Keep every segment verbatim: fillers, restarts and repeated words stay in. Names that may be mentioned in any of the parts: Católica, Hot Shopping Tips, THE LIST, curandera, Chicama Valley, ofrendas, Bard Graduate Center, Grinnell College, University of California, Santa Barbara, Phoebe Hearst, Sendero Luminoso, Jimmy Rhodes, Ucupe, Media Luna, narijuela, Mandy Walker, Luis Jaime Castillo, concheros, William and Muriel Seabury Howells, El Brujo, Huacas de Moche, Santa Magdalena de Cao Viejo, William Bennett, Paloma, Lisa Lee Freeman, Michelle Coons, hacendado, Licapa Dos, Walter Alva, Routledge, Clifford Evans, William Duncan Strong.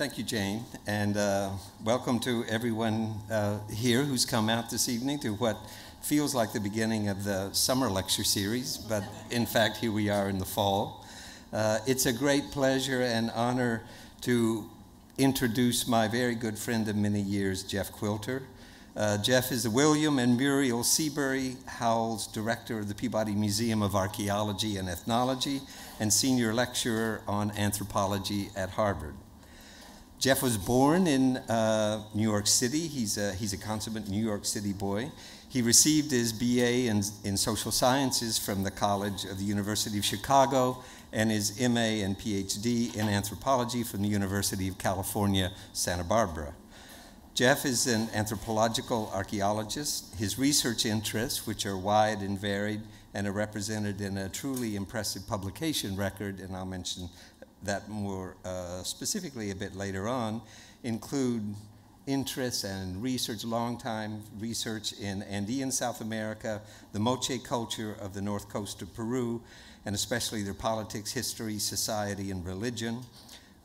Thank you, Jane, and uh, welcome to everyone uh, here who's come out this evening to what feels like the beginning of the summer lecture series, but in fact, here we are in the fall. Uh, it's a great pleasure and honor to introduce my very good friend of many years, Jeff Quilter. Uh, Jeff is the William and Muriel Seabury Howells Director of the Peabody Museum of Archaeology and Ethnology and Senior Lecturer on Anthropology at Harvard. Jeff was born in uh, New York City. He's a, he's a consummate New York City boy. He received his B A in, in Social Sciences from the College of the University of Chicago and his M A and P H D in Anthropology from the University of California, Santa Barbara. Jeff is an anthropological archaeologist. His research interests, which are wide and varied and are represented in a truly impressive publication record, and I'll mention that more uh, specifically a bit later on, include interests and research, long-time research in Andean South America, the Moche culture of the north coast of Peru, and especially their politics, history, society, and religion.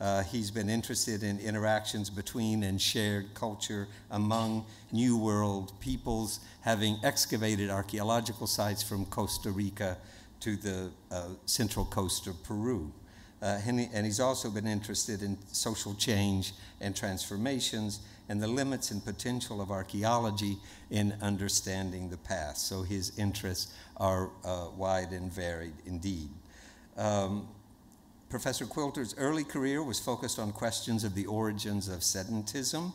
Uh, he's been interested in interactions between and shared culture among New World peoples, having excavated archaeological sites from Costa Rica to the uh, central coast of Peru. Uh, and he's also been interested in social change and transformations and the limits and potential of archaeology in understanding the past. So his interests are uh, wide and varied indeed. Um, Professor Quilter's early career was focused on questions of the origins of sedentism,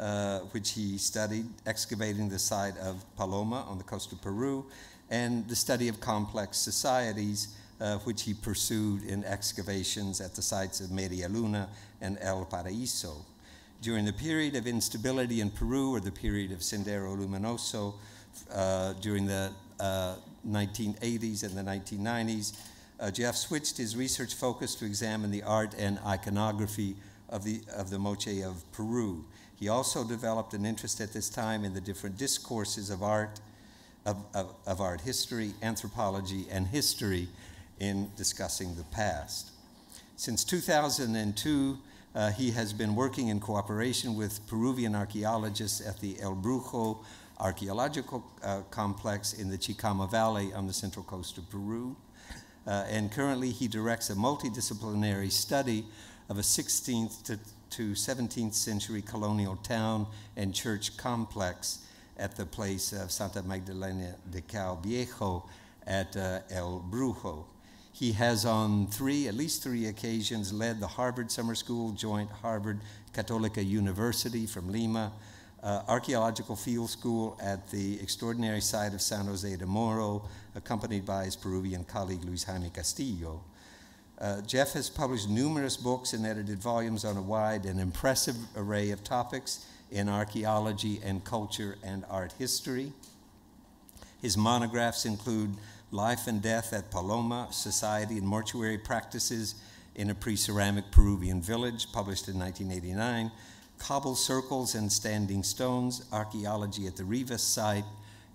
uh, which he studied excavating the site of Paloma on the coast of Peru, and the study of complex societies, uh, which he pursued in excavations at the sites of Media Luna and El Paraíso. During the period of instability in Peru, or the period of Sendero Luminoso, uh, during the uh, nineteen eighties and the nineteen nineties, Uh, Jeff switched his research focus to examine the art and iconography of the, of the Moche of Peru. He also developed an interest at this time in the different discourses of art, of, of, of art history, anthropology, and history in discussing the past. Since two thousand two, uh, he has been working in cooperation with Peruvian archaeologists at the El Brujo archaeological uh, complex in the Chicama Valley on the central coast of Peru. Uh, and currently he directs a multidisciplinary study of a sixteenth to seventeenth century colonial town and church complex at the place of Santa Magdalena de Cao Viejo at uh, El Brujo. He has on three, at least three occasions, led the Harvard Summer School Joint Harvard Católica University from Lima, Uh, archaeological field school at the extraordinary site of San Jose de Moro, accompanied by his Peruvian colleague, Luis Jaime Castillo. Uh, Jeff has published numerous books and edited volumes on a wide and impressive array of topics in archaeology and culture and art history. His monographs include Life and Death at Paloma, Society and Mortuary Practices in a Pre-Ceramic Peruvian Village, published in nineteen eighty-nine, Cobble Circles and Standing Stones, Archaeology at the Rivas Site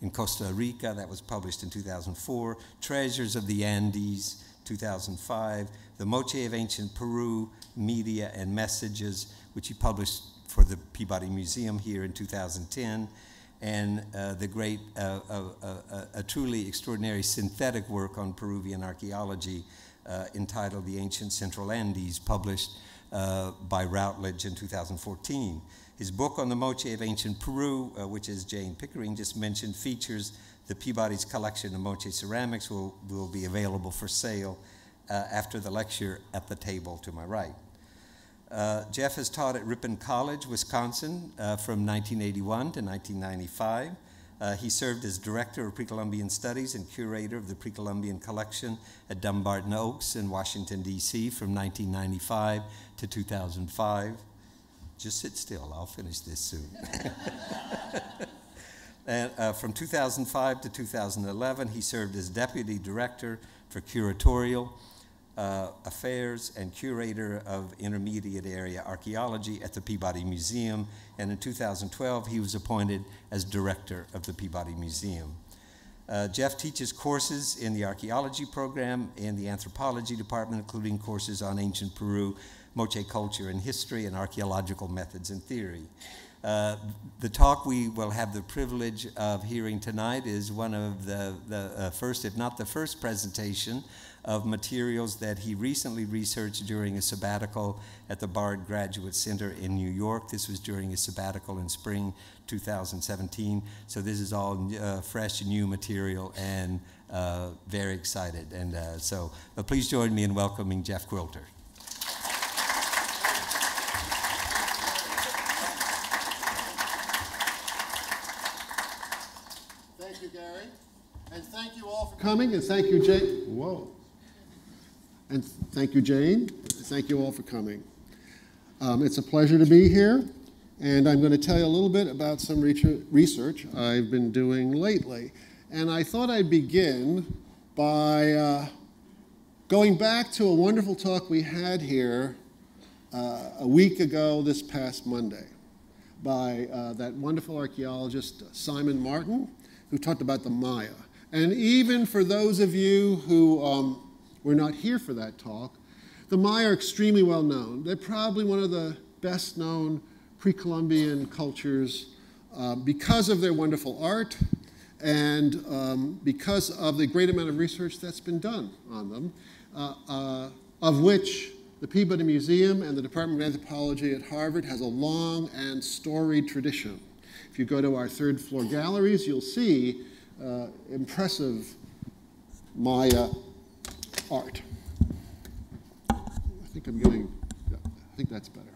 in Costa Rica, that was published in two thousand four, Treasures of the Andes, two thousand five, The Moche of Ancient Peru, Media and Messages, which he published for the Peabody Museum here in two thousand ten, and uh, the great, uh, uh, uh, uh, a truly extraordinary synthetic work on Peruvian archaeology uh, entitled The Ancient Central Andes, published Uh, by Routledge in two thousand fourteen. His book on the Moche of Ancient Peru, uh, which as Jane Pickering just mentioned, features the Peabody's collection of Moche ceramics, will, will be available for sale uh, after the lecture at the table to my right. Uh, Jeff has taught at Ripon College, Wisconsin, uh, from nineteen eighty-one to nineteen ninety-five. Uh, he served as Director of Pre-Columbian Studies and Curator of the Pre-Columbian Collection at Dumbarton Oaks in Washington, D C from nineteen ninety-five to two thousand five. Just sit still, I'll finish this soon. And, uh, from two thousand five to two thousand eleven, he served as Deputy Director for Curatorial uh, Affairs and Curator of Intermediate Area Archaeology at the Peabody Museum, and in two thousand twelve, he was appointed as Director of the Peabody Museum. Uh, Jeff teaches courses in the archaeology program in the anthropology department, including courses on ancient Peru, Moche culture and history and archaeological methods and theory. Uh, the talk we will have the privilege of hearing tonight is one of the, the uh, first, if not the first, presentation of materials that he recently researched during a sabbatical at the Bard Graduate Center in New York. This was during his sabbatical in spring two thousand seventeen. So this is all uh, fresh, new material, and uh, very excited. And uh, so but please join me in welcoming Jeff Quilter. Thank you, Gary. And thank you all for coming, and thank you, Jake. Whoa. And thank you, Jane. Thank you all for coming. Um, it's a pleasure to be here, and I'm going to tell you a little bit about some research I've been doing lately. And I thought I'd begin by uh, going back to a wonderful talk we had here uh, a week ago this past Monday by uh, that wonderful archaeologist Simon Martin, who talked about the Maya. And even for those of you who um, We're not here for that talk. The Maya are extremely well known. They're probably one of the best known pre-Columbian cultures uh, because of their wonderful art and um, because of the great amount of research that's been done on them, uh, uh, of which the Peabody Museum and the Department of Anthropology at Harvard has a long and storied tradition. If you go to our third floor galleries, you'll see uh, impressive Maya art. I think I'm getting, yeah, I think that's better.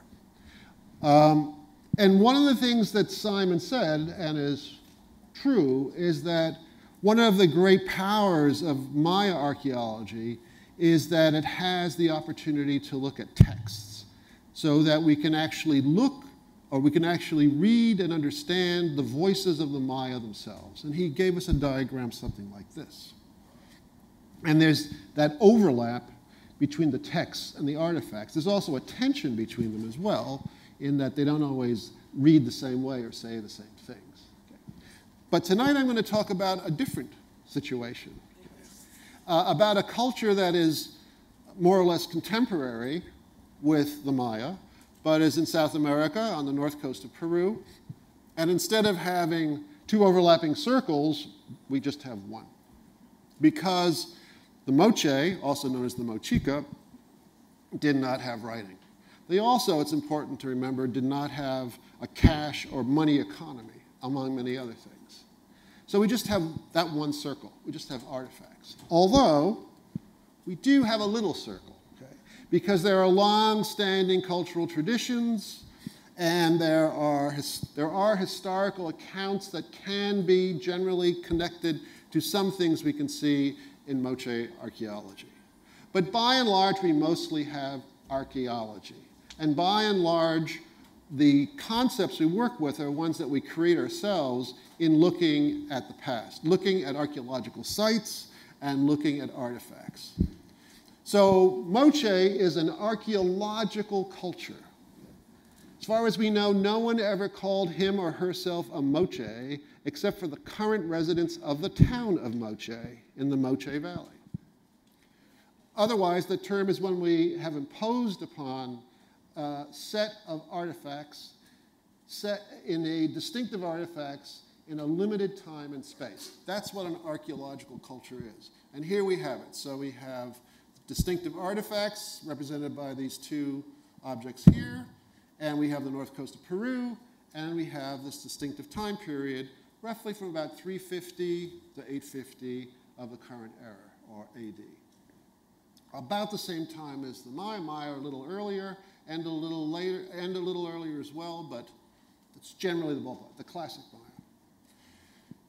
Um, and one of the things that Simon said, and is true, is that one of the great powers of Maya archaeology is that it has the opportunity to look at texts so that we can actually look, or we can actually read and understand the voices of the Maya themselves. And he gave us a diagram something like this. And there's that overlap between the texts and the artifacts. There's also a tension between them as well, in that they don't always read the same way or say the same things. Okay. But tonight I'm going to talk about a different situation, okay. uh, about a culture that is more or less contemporary with the Maya, but is in South America on the north coast of Peru. And instead of having two overlapping circles, we just have one. Because the Moche, also known as the Mochica, did not have writing. They also, it's important to remember, did not have a cash or money economy, among many other things. So we just have that one circle. We just have artifacts. Although, we do have a little circle, okay? Because there are long-standing cultural traditions, and there are, his, there are historical accounts that can be generally connected to some things we can see in Moche archaeology. But by and large, we mostly have archaeology. And by and large, the concepts we work with are ones that we create ourselves in looking at the past, looking at archaeological sites and looking at artifacts. So Moche is an archaeological culture. As far as we know, no one ever called him or herself a Moche, except for the current residents of the town of Moche in the Moche Valley. Otherwise, the term is one we have imposed upon a set of artifacts, set in a distinctive artifacts in a limited time and space. That's what an archaeological culture is. And here we have it. So we have distinctive artifacts represented by these two objects here, and we have the north coast of Peru, and we have this distinctive time period roughly from about three fifty to eight fifty of the current era, or A D. About the same time as the Maya. Maya are a little earlier and a little later, and a little earlier as well, but it's generally the ballpark, the classic Maya.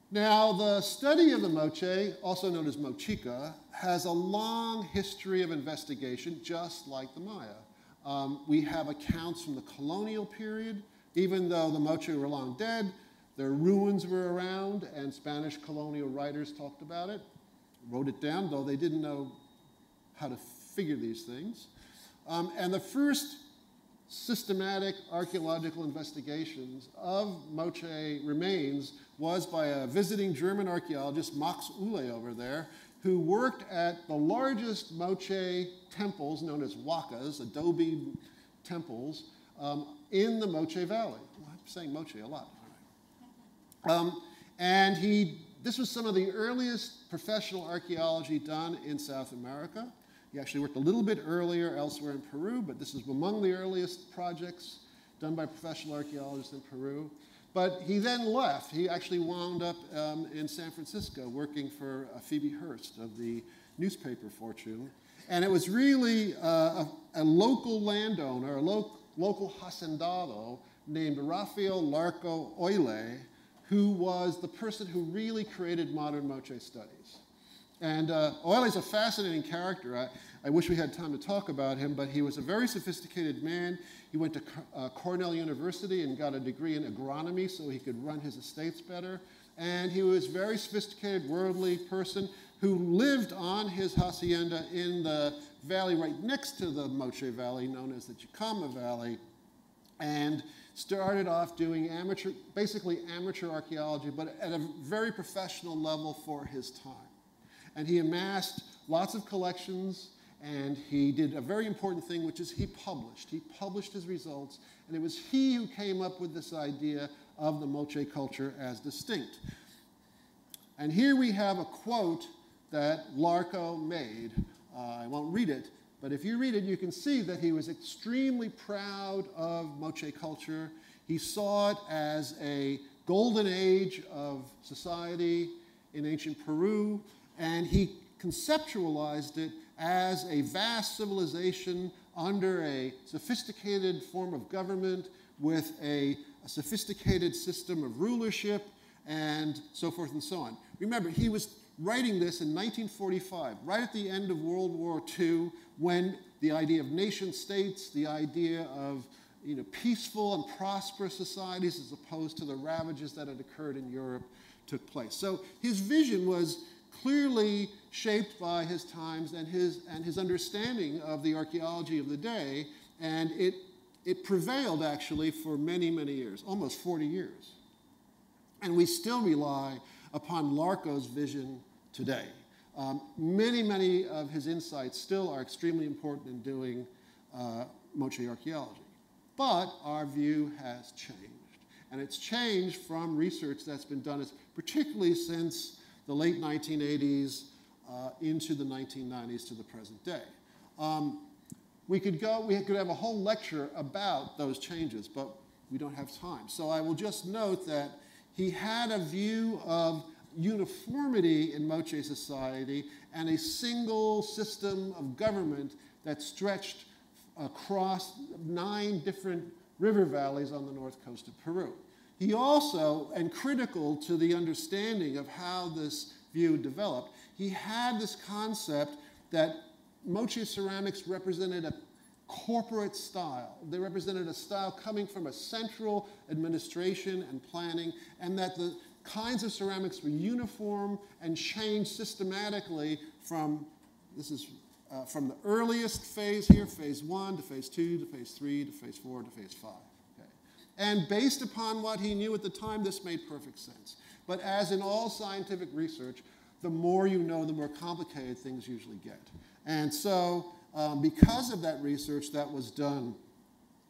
Now, the study of the Moche, also known as Mochica, has a long history of investigation, just like the Maya. Um, we have accounts from the colonial period. Even though the Moche were long dead, their ruins were around, and Spanish colonial writers talked about it, wrote it down, though they didn't know how to figure these things. Um, and the first systematic archaeological investigations of Moche remains was by a visiting German archaeologist, Max Uhle over there, who worked at the largest Moche temples known as Huacas, adobe temples um, in the Moche Valley. Well, I'm saying Moche a lot. Um, and he, this was some of the earliest professional archaeology done in South America. He actually worked a little bit earlier elsewhere in Peru, but this is among the earliest projects done by professional archaeologists in Peru. But he then left. He actually wound up um, in San Francisco working for uh, Phoebe Hearst of the newspaper Fortune. And it was really uh, a, a local landowner, a lo local hacendado named Rafael Larco Oile, who was the person who really created modern Moche studies. And uh, Oile is a fascinating character. I, I wish we had time to talk about him, but he was a very sophisticated man. He went to uh, Cornell University and got a degree in agronomy so he could run his estates better. And he was a very sophisticated, worldly person who lived on his hacienda in the valley right next to the Moche Valley, known as the Chicama Valley, and started off doing amateur, basically amateur archaeology, but at a very professional level for his time. And he amassed lots of collections, and he did a very important thing, which is he published. He published his results, and it was he who came up with this idea of the Moche culture as distinct. And here we have a quote that Larco made. Uh, I won't read it, but if you read it, you can see that he was extremely proud of Moche culture. He saw it as a golden age of society in ancient Peru, and he conceptualized it as a vast civilization under a sophisticated form of government with a, a sophisticated system of rulership and so forth and so on. Remember, he was writing this in nineteen forty-five, right at the end of World War Two, when the idea of nation states, the idea of you know, peaceful and prosperous societies as opposed to the ravages that had occurred in Europe took place. So his vision was clearly shaped by his times and his, and his understanding of the archaeology of the day, and it, it prevailed actually for many, many years, almost forty years. And we still rely upon Larco's vision today. Um, many, many of his insights still are extremely important in doing uh, Moche archaeology. But our view has changed, and it's changed from research that's been done, particularly since the late nineteen eighties uh, into the nineteen nineties to the present day. Um, we could go, we could have a whole lecture about those changes, but we don't have time. So I will just note that he had a view of uniformity in Moche society and a single system of government that stretched across nine different river valleys on the north coast of Peru. He also, and critical to the understanding of how this view developed, he had this concept that Moche ceramics represented a corporate style. They represented a style coming from a central administration and planning, and that the kinds of ceramics were uniform and changed systematically from, this is uh, from the earliest phase here, phase one, to phase two, to phase three, to phase four, to phase five. And based upon what he knew at the time, this made perfect sense. But as in all scientific research, the more you know, the more complicated things usually get. And so um, because of that research that was done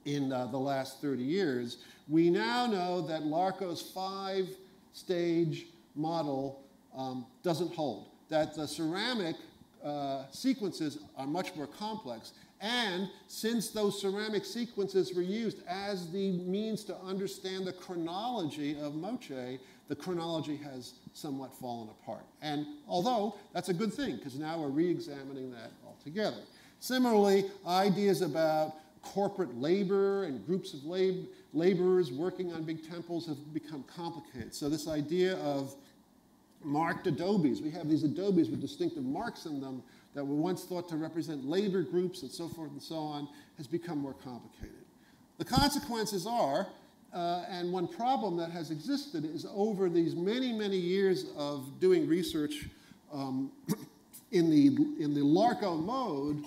in uh, the last thirty years, we now know that Larco's five-stage model um, doesn't hold, that the ceramic uh, sequences are much more complex. And since those ceramic sequences were used as the means to understand the chronology of Moche, the chronology has somewhat fallen apart. And although that's a good thing, because now we're re-examining that altogether. Similarly, ideas about corporate labor and groups of lab laborers working on big temples have become complicated. So this idea of marked adobes, we have these adobes with distinctive marks in them that were once thought to represent labor groups and so forth and so on, has become more complicated. The consequences are, uh, and one problem that has existed is over these many, many years of doing research um, in the, in the Larco mode,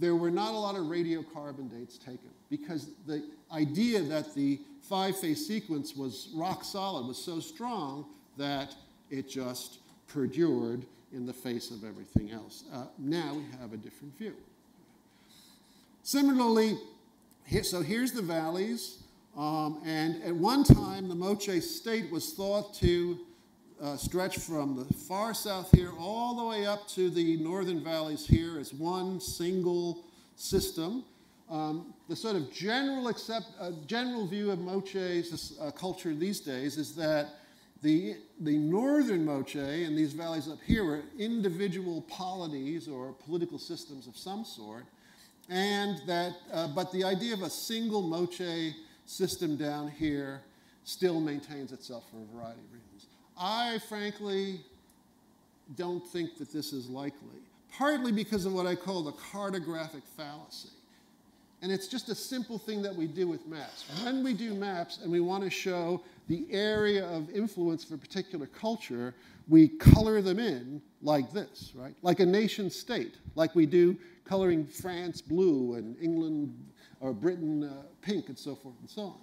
there were not a lot of radiocarbon dates taken because the idea that the five-phase sequence was rock solid was so strong that it just perdured in the face of everything else. Uh, now we have a different view. Similarly, here, so here's the valleys. Um, and at one time, the Moche state was thought to uh, stretch from the far south here all the way up to the northern valleys here as one single system. Um, the sort of general, accept, uh, general view of Moche's uh, culture these days is that the, the northern Moche and these valleys up here are individual polities or political systems of some sort, and that, uh, but the idea of a single Moche system down here still maintains itself for a variety of reasons. I frankly don't think that this is likely, partly because of what I call the cartographic fallacy. And it's just a simple thing that we do with maps. When we do maps and we want to show the area of influence for a particular culture, we color them in like this, right? Like a nation state, like we do coloring France blue and England or Britain uh, pink and so forth and so on.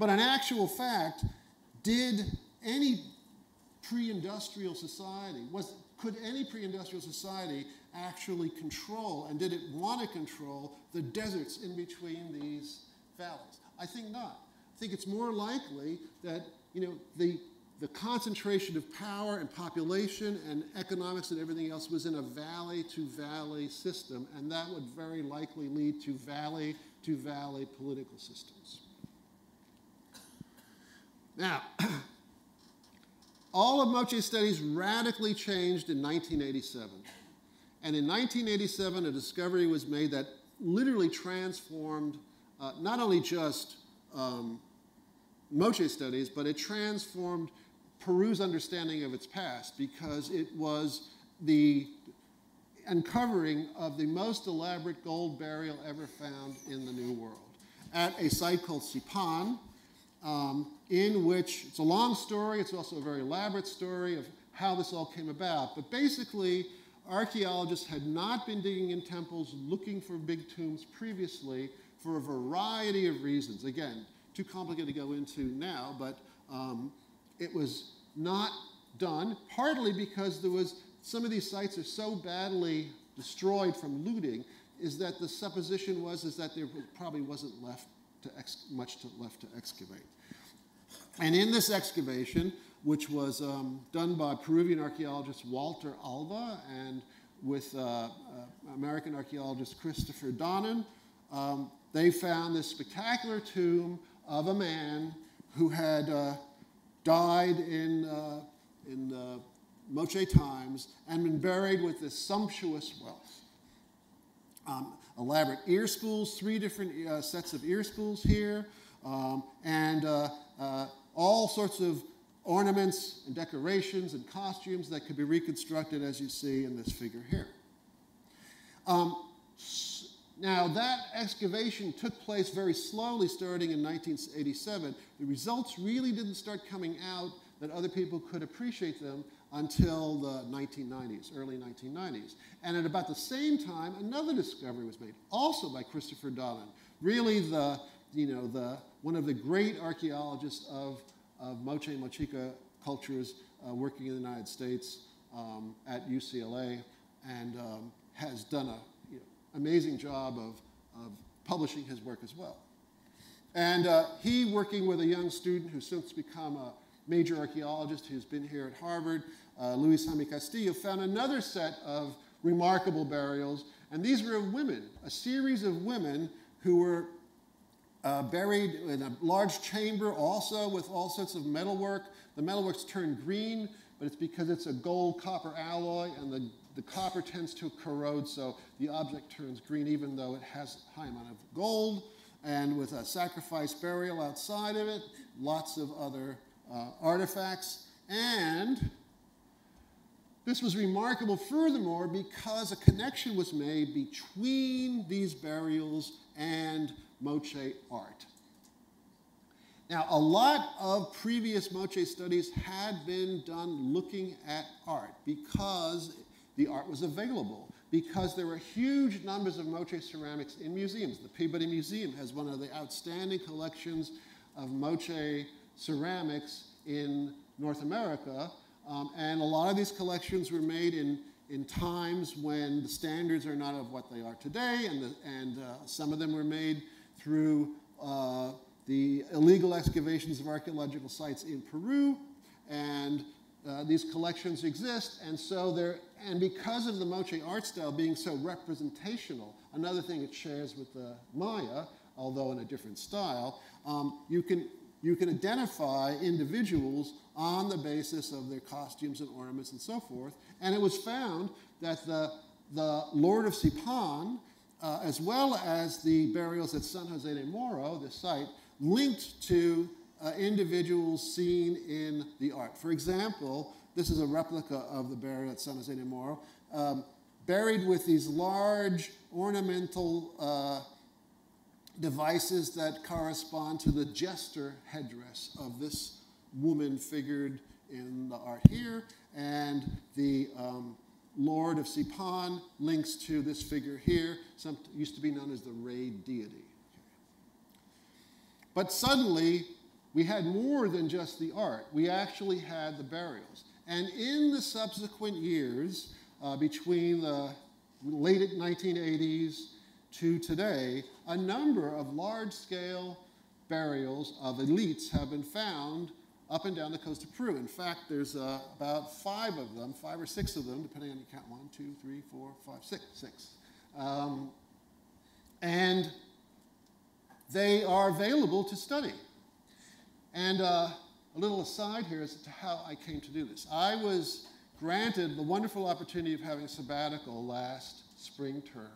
But in actual fact, did any pre-industrial society, was, could any pre-industrial society actually control, and did it want to control, the deserts in between these valleys? I think not. I think it's more likely that, you know, the, the concentration of power and population and economics and everything else was in a valley-to-valley system, and that would very likely lead to valley-to-valley political systems. Now, all of Moche's studies radically changed in nineteen eighty-seven. And in nineteen eighty-seven, a discovery was made that literally transformed uh, not only just um, Moche studies, but it transformed Peru's understanding of its past, because it was the uncovering of the most elaborate gold burial ever found in the New World at a site called Sipán, um, in which, it's a long story, it's also a very elaborate story of how this all came about, but basically, archaeologists had not been digging in temples looking for big tombs previously for a variety of reasons. Again, too complicated to go into now, but um, it was not done, partly because there was, some of these sites are so badly destroyed from looting, is that the supposition was is that there probably wasn't left to ex much to, left to excavate. And in this excavation, which was um, done by Peruvian archaeologist Walter Alva and with uh, uh, American archaeologist Christopher Donnan. Um, they found this spectacular tomb of a man who had uh, died in, uh, in the Moche times and been buried with this sumptuous wealth. Um, elaborate ear spools, three different uh, sets of ear spools here, um, and uh, uh, all sorts of ornaments and decorations and costumes that could be reconstructed, as you see in this figure here. Um, now, that excavation took place very slowly, starting in nineteen eighty-seven. The results really didn't start coming out that other people could appreciate them until the nineteen nineties, early nineteen nineties. And at about the same time, another discovery was made, also by Christopher Donnan, really the, you know, the, one of the great archaeologists of of Moche and Mochica cultures uh, working in the United States um, at U C L A, and um, has done an you know, amazing job of, of publishing his work as well. And uh, he, working with a young student who's since become a major archaeologist who's been here at Harvard, uh, Luis Jaime Castillo, found another set of remarkable burials. And these were women, a series of women who were Uh, buried in a large chamber also with all sorts of metalwork. The metalwork's turned green, but it's because it's a gold-copper alloy, and the, the copper tends to corrode, so the object turns green even though it has a high amount of gold, and with a sacrifice burial outside of it, lots of other uh, artifacts. And this was remarkable furthermore because a connection was made between these burials and Moche art. Now, a lot of previous Moche studies had been done looking at art because the art was available, because there were huge numbers of Moche ceramics in museums. The Peabody Museum has one of the outstanding collections of Moche ceramics in North America, um, and a lot of these collections were made in in times when the standards are not of what they are today, and, the, and uh, some of them were made through uh, the illegal excavations of archaeological sites in Peru, and uh, these collections exist, and so they're, and because of the Moche art style being so representational, another thing it shares with the Maya, although in a different style, um, you can, you can identify individuals on the basis of their costumes and ornaments and so forth, and it was found that the, the Lord of Sipán, uh, as well as the burials at San Jose de Moro, the site, linked to uh, individuals seen in the art. For example, this is a replica of the burial at San Jose de Moro, um, buried with these large ornamental uh, devices that correspond to the jester headdress of this woman figured in the art here, and the um, Lord of Sipán links to this figure here, some, used to be known as the raid deity. But suddenly, we had more than just the art. We actually had the burials. And in the subsequent years, uh, between the late nineteen eighties to today, a number of large-scale burials of elites have been found up and down the coast of Peru. In fact, there's uh, about five of them, five or six of them, depending on you count, one, two, three, four, five, six, six. Um, and they are available to study. And uh, a little aside here as to how I came to do this. I was granted the wonderful opportunity of having a sabbatical last spring term,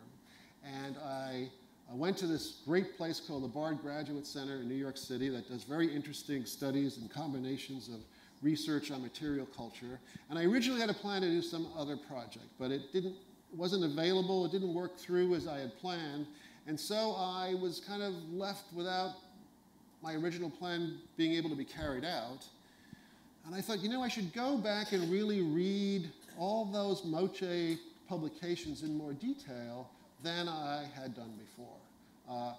and I I went to this great place called the Bard Graduate Center in New York City that does very interesting studies and combinations of research on material culture. And I originally had a plan to do some other project, but it didn't, it wasn't available. It didn't work through as I had planned. And so I was kind of left without my original plan being able to be carried out. And I thought, you know, I should go back and really read all those Moche publications in more detail than I had done before. Uh,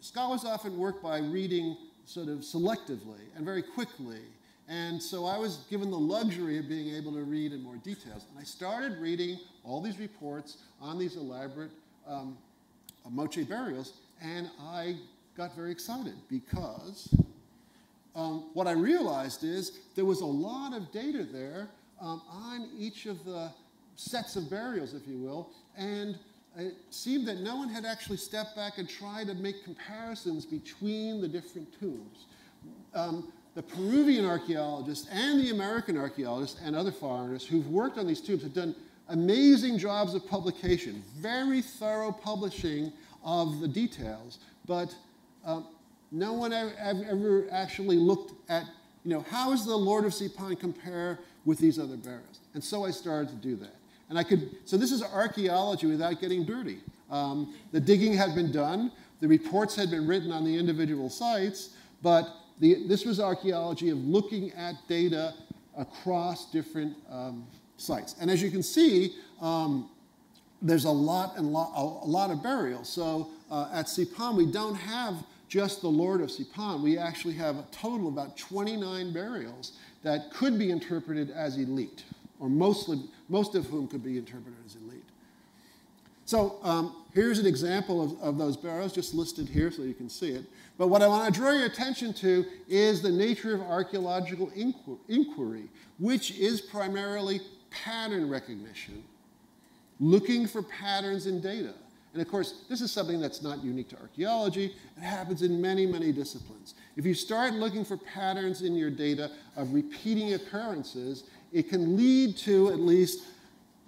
scholars often work by reading sort of selectively and very quickly, and so I was given the luxury of being able to read in more details. And I started reading all these reports on these elaborate um, Moche burials, and I got very excited because um, what I realized is there was a lot of data there um, on each of the sets of burials, if you will, and it seemed that no one had actually stepped back and tried to make comparisons between the different tombs. Um, the Peruvian archaeologists and the American archaeologists and other foreigners who've worked on these tombs have done amazing jobs of publication, very thorough publishing of the details, but um, no one ever, ever actually looked at, you know, how does the Lord of Sipán compare with these other burials? And so I started to do that. And I could, so this is archaeology without getting dirty. Um, the digging had been done, the reports had been written on the individual sites, but the, this was archaeology of looking at data across different um, sites. And as you can see, um, there's a lot and lot, a lot of burials. So uh, at Sipán, we don't have just the Lord of Sipán. We actually have a total of about twenty-nine burials that could be interpreted as elite, or mostly, most of whom could be interpreted as elite. So um, here's an example of, of those burials, just listed here so you can see it. But what I want to draw your attention to is the nature of archaeological inquiry, inquiry, which is primarily pattern recognition, looking for patterns in data. And of course, this is something that's not unique to archaeology. It happens in many, many disciplines. If you start looking for patterns in your data of repeating occurrences, it can lead to at least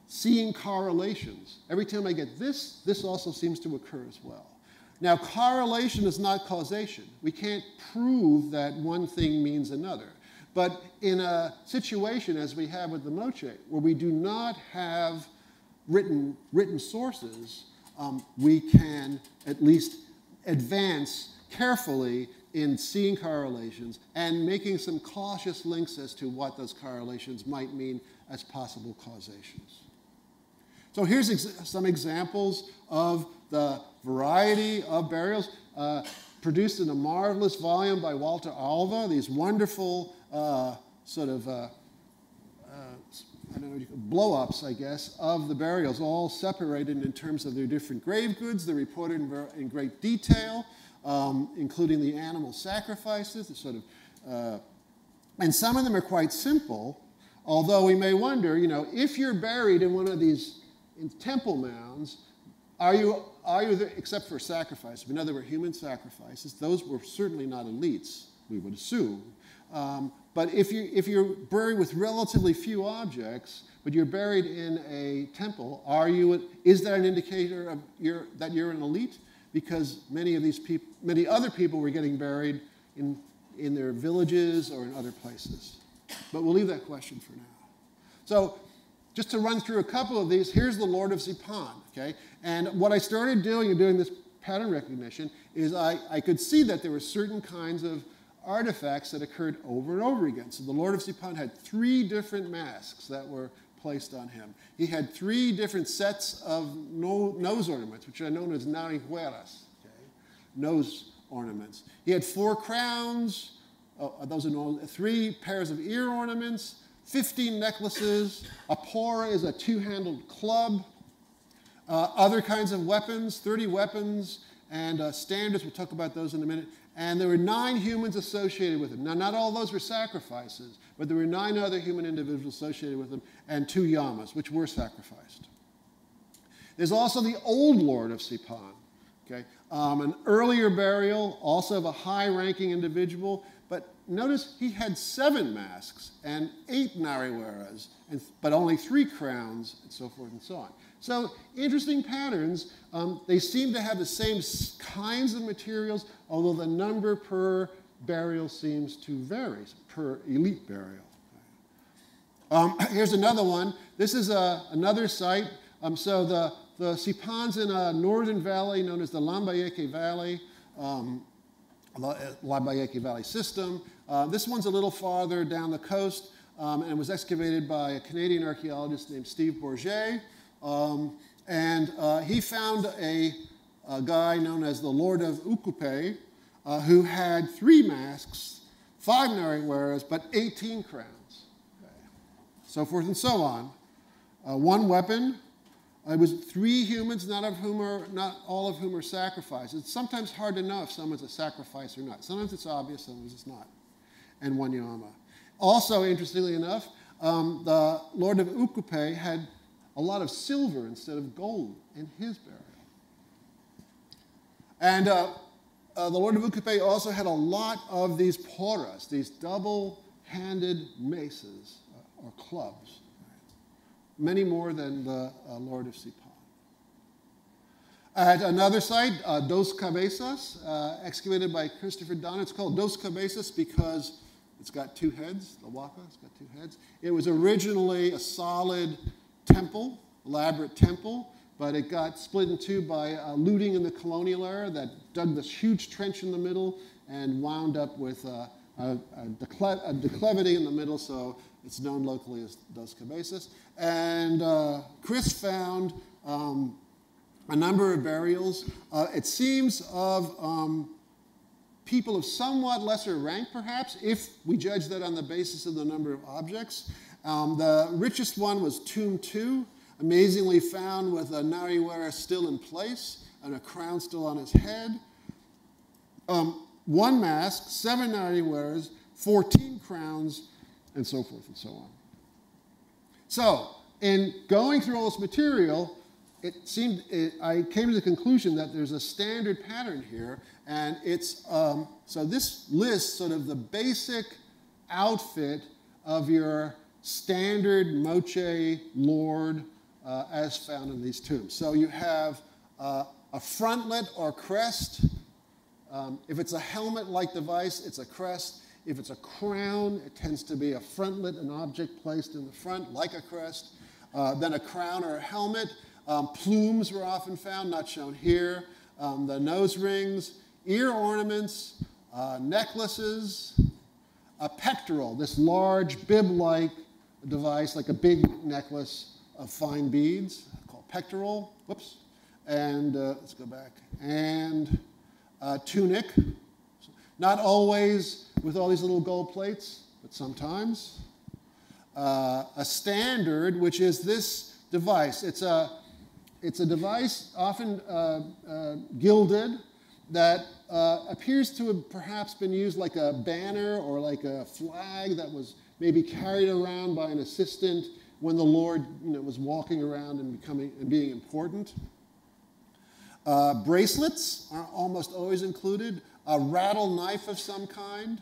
seeing correlations. Every time I get this, this also seems to occur as well. Now, correlation is not causation. We can't prove that one thing means another. But in a situation as we have with the Moche, where we do not have written, written sources, um, we can at least advance carefully in seeing correlations and making some cautious links as to what those correlations might mean as possible causations. So here's ex some examples of the variety of burials uh, produced in a marvelous volume by Walter Alva, these wonderful uh, sort of, uh, uh, I don't know, blow-ups, I guess, of the burials, all separated in terms of their different grave goods. They're reported in, in great detail. um, including the animal sacrifices, the sort of, uh, and some of them are quite simple, although we may wonder, you know, if you're buried in one of these in temple mounds, are you, are you there, except for sacrifice, but no, there were human sacrifices. Those were certainly not elites, we would assume. Um, but if, you, if you're buried with relatively few objects, but you're buried in a temple, are you, is that an indicator of your, that you're an elite? Because many of these people, many other people were getting buried in, in their villages or in other places. But we'll leave that question for now. So just to run through a couple of these, here's the Lord of Sipán, okay? And what I started doing in doing this pattern recognition is I, I could see that there were certain kinds of artifacts that occurred over and over again. So the Lord of Sipán had three different masks that were placed on him. He had three different sets of no, nose ornaments, which are known as narijuelas, okay? Nose ornaments. He had four crowns, oh, those are known, three pairs of ear ornaments, fifteen necklaces, a pora is a two-handled club, uh, other kinds of weapons, thirty weapons, and uh, standards, we'll talk about those in a minute. And there were nine humans associated with him. Now, not all those were sacrifices, but there were nine other human individuals associated with him, and two llamas, which were sacrificed. There's also the old Lord of Sipán, okay? Um, an earlier burial, also of a high-ranking individual, but notice he had seven masks and eight narijuelas, and, but only three crowns, and so forth and so on. So interesting patterns. Um, they seem to have the same kinds of materials, although the number per burial seems to vary, per elite burial. Um, here's another one. This is a, another site. Um, so the, the Sipán's in a northern valley known as the Lambayeque Valley, um, Lambayeque Valley system. Uh, this one's a little farther down the coast um, and was excavated by a Canadian archaeologist named Steve Bourget. Um, and uh, he found a, a guy known as the Lord of Ucupe, uh, who had three masks, five narijuelas, but eighteen crowns, okay. So forth and so on. Uh, one weapon. It was three humans, not of whom are, not all of whom are sacrificed. It's sometimes hard to know if someone's a sacrifice or not. Sometimes it's obvious, sometimes it's not. And one llama. Also, interestingly enough, um, the Lord of Ucupe had a lot of silver instead of gold in his burial. And uh, uh, the Lord of Ucupe also had a lot of these poras, these double-handed maces uh, or clubs, right? Many more than the uh, Lord of Sipán. At another site, uh, Dos Cabezas, uh, excavated by Christopher Donnan. It's called Dos Cabezas because it's got two heads, the Huaca, it's got two heads. It was originally a solid temple, elaborate temple, but it got split in two by uh, looting in the colonial era that dug this huge trench in the middle and wound up with uh, a, a, decliv a declivity in the middle, so it's known locally as Dos Cabezas. And uh, Chris found um, a number of burials, uh, it seems of um, people of somewhat lesser rank perhaps, if we judge that on the basis of the number of objects. Um, the richest one was Tomb Two, amazingly found with a narijuela still in place and a crown still on his head. Um, one mask, seven narijuelas, fourteen crowns, and so forth and so on. So, in going through all this material, it seemed it, I came to the conclusion that there's a standard pattern here, and it's um, so this lists sort of the basic outfit of your standard Moche lord uh, as found in these tombs. So you have uh, a frontlet or crest. Um, if it's a helmet-like device, it's a crest. If it's a crown, it tends to be a frontlet, an object placed in the front like a crest. Uh, then a crown or a helmet. Um, plumes were often found, not shown here. Um, the nose rings, ear ornaments, uh, necklaces, a pectoral, this large bib-like device, like a big necklace of fine beads called pectoral, whoops, and uh, let's go back, and a tunic, not always with all these little gold plates, but sometimes, uh, a standard, which is this device. It's a, it's a device often uh, uh, gilded, that uh, appears to have perhaps been used like a banner or like a flag that was maybe carried around by an assistant when the Lord you know, was walking around and becoming and being important. Uh, bracelets are almost always included. A rattle knife of some kind.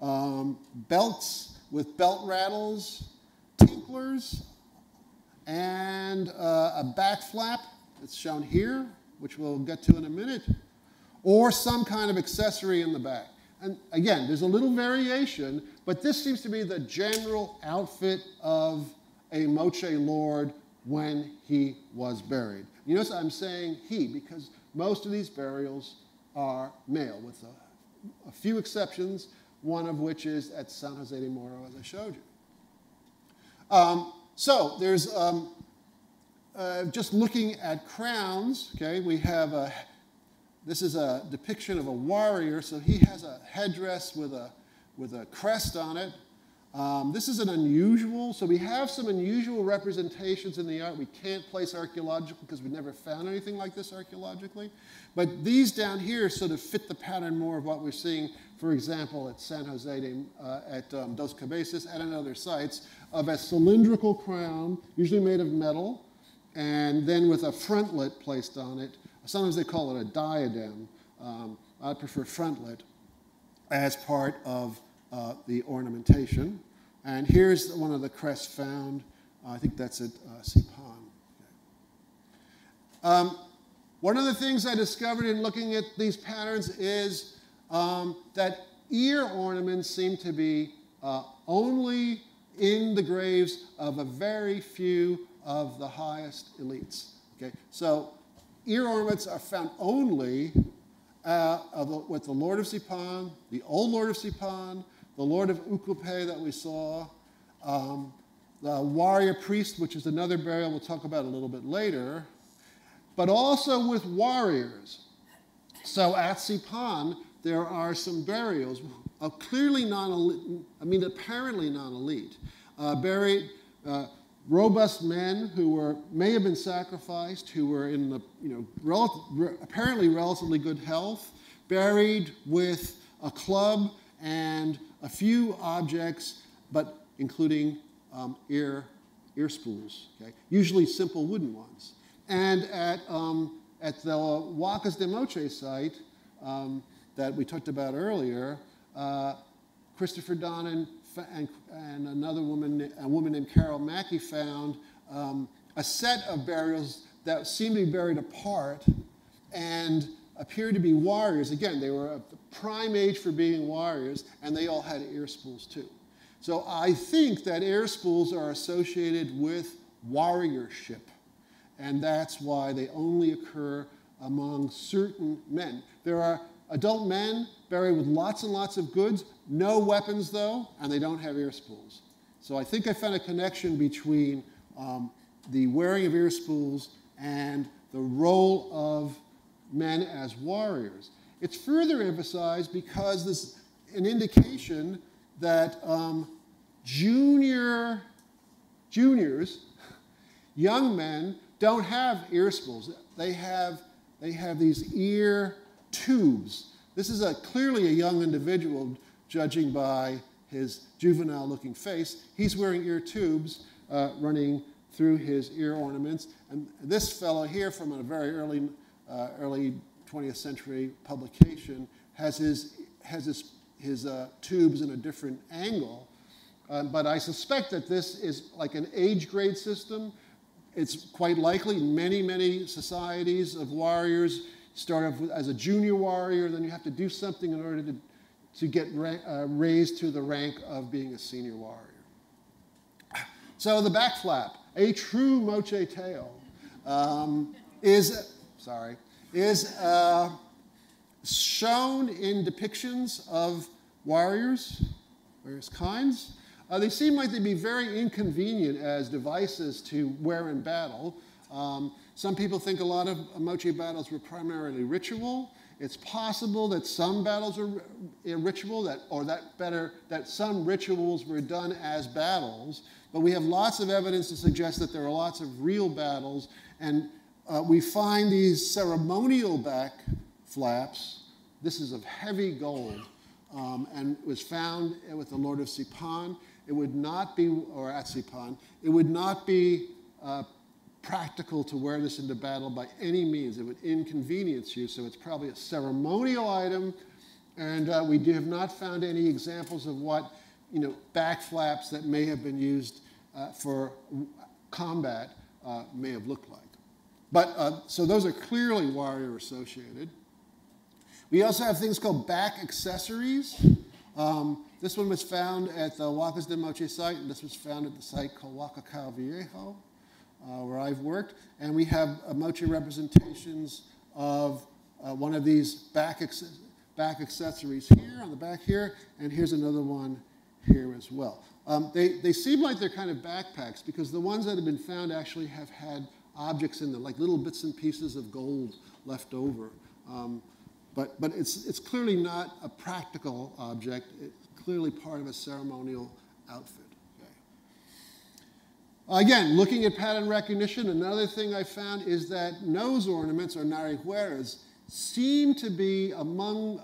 Um, belts with belt rattles. Tinklers. And uh, a back flap that's shown here, which we'll get to in a minute, or some kind of accessory in the back. And again, there's a little variation, but this seems to be the general outfit of a Moche lord when he was buried. You notice I'm saying he, because most of these burials are male, with a, a few exceptions, one of which is at San Jose de Moro, as I showed you. Um, so there's um, uh, just looking at crowns, okay, we have a This is a depiction of a warrior, so he has a headdress with a, with a crest on it. Um, this is an unusual, so we have some unusual representations in the art. We can't place archaeologically because we never found anything like this archaeologically. But these down here sort of fit the pattern more of what we're seeing, for example, at San Jose, de, uh, at um, Dos Cabezas and in other sites, of a cylindrical crown, usually made of metal, and then with a frontlet placed on it. Sometimes they call it a diadem. Um, I prefer frontlet as part of uh, the ornamentation. And here's one of the crests found. Uh, I think that's at uh, Sipán. Um, one of the things I discovered in looking at these patterns is um, that ear ornaments seem to be uh, only in the graves of a very few of the highest elites. Okay, so. Ear ornaments are found only uh, of the, with the Lord of Sipán, the old Lord of Sipán, the Lord of Ucupé that we saw, um, the warrior priest, which is another burial we'll talk about a little bit later, but also with warriors. So at Sipán, there are some burials, of clearly non-elite, I mean apparently non-elite, uh, buried, uh, robust men who were, may have been sacrificed, who were in the, you know, rel- re- apparently relatively good health, buried with a club and a few objects, but including um, ear, ear spools, okay? Usually simple wooden ones. And at, um, at the Huacas de Moche site um, that we talked about earlier, uh, Christopher Donnan And, and another woman, a woman named Carol Mackey, found um, a set of burials that seemed to be buried apart and appeared to be warriors. Again, they were of the prime age for being warriors, and they all had ear spools too. So I think that ear spools are associated with warriorship, and that's why they only occur among certain men. There are adult men buried with lots and lots of goods, no weapons though, and they don't have ear spools. So I think I found a connection between um, the wearing of ear spools and the role of men as warriors. It's further emphasized because there's an indication that um, junior, juniors, young men, don't have ear spools. They have, they have these ear tubes. This is a, clearly a young individual, judging by his juvenile-looking face. He's wearing ear tubes uh, running through his ear ornaments. And this fellow here from a very early, uh, early twentieth century publication has his, has his, his uh, tubes in a different angle. Um, but I suspect that this is like an age grade system. It's quite likely many, many societies of warriors start off with, as a junior warrior, then you have to do something in order to, to get rank, uh, raised to the rank of being a senior warrior. So the back flap, a true Moche tale, um, is, sorry, is uh, shown in depictions of warriors, various kinds. Uh, they seem like they'd be very inconvenient as devices to wear in battle. Um, Some people think a lot of Moche battles were primarily ritual. It's possible that some battles are ritual, that, or that better, that some rituals were done as battles, but we have lots of evidence to suggest that there are lots of real battles, and uh, we find these ceremonial back flaps This is of heavy gold um, and was found with the Lord of Sipán. It would not be, or at Sipán, it would not be uh, practical to wear this into battle by any means. It would inconvenience you, so it's probably a ceremonial item. And uh, we have not found any examples of what, you know, back flaps that may have been used uh, for combat uh, may have looked like. But uh, so those are clearly warrior associated. We also have things called back accessories. Um, this one was found at the Huacas de Moche site, and this was found at the site called Huaca de la Cruz Viejo, uh, where I've worked. And we have uh, Moche representations of uh, one of these back accessories. Back accessories here on the back here, and here's another one here as well. Um, they, they seem like they're kind of backpacks because the ones that have been found actually have had objects in them, like little bits and pieces of gold left over. Um, but but it's, it's clearly not a practical object. It's clearly part of a ceremonial outfit. Okay. Again, looking at pattern recognition, another thing I found is that nose ornaments, or narijuelas, seem to be among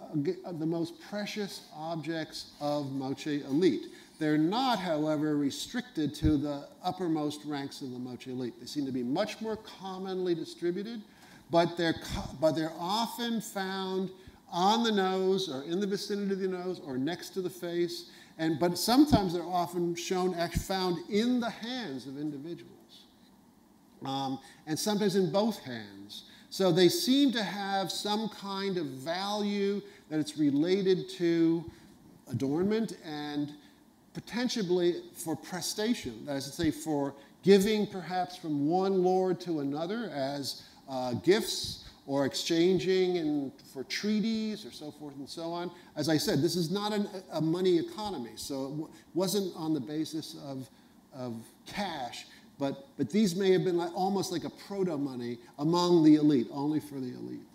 the most precious objects of Moche elite. They're not, however, restricted to the uppermost ranks of the Moche elite. They seem to be much more commonly distributed, but they're, but they're often found on the nose or in the vicinity of the nose or next to the face, and, but sometimes they're often shown, found in the hands of individuals, um, and sometimes in both hands. So they seem to have some kind of value that it's related to adornment and potentially for prestation, that is to say for giving perhaps from one lord to another as uh, gifts or exchanging and for treaties or so forth and so on. As I said, this is not an, a money economy, so it w wasn't on the basis of, of cash. But, but these may have been like, almost like a proto-money among the elite, only for the elite.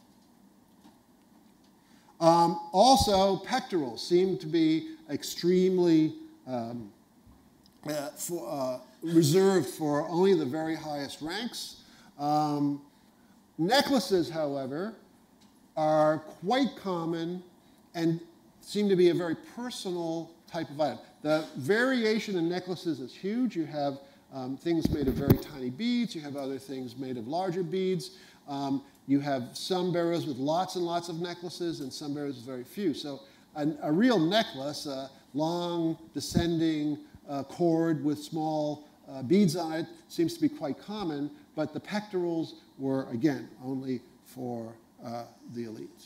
Um, also, pectorals seem to be extremely um, uh, for, uh, reserved for only the very highest ranks. Um, necklaces, however, are quite common and seem to be a very personal type of item. The variation in necklaces is huge. You have Um, things made of very tiny beads. You have other things made of larger beads. Um, you have some bearers with lots and lots of necklaces and some bearers with very few. So an, a real necklace, a long descending uh, cord with small uh, beads on it, seems to be quite common, but the pectorals were, again, only for uh, the elites.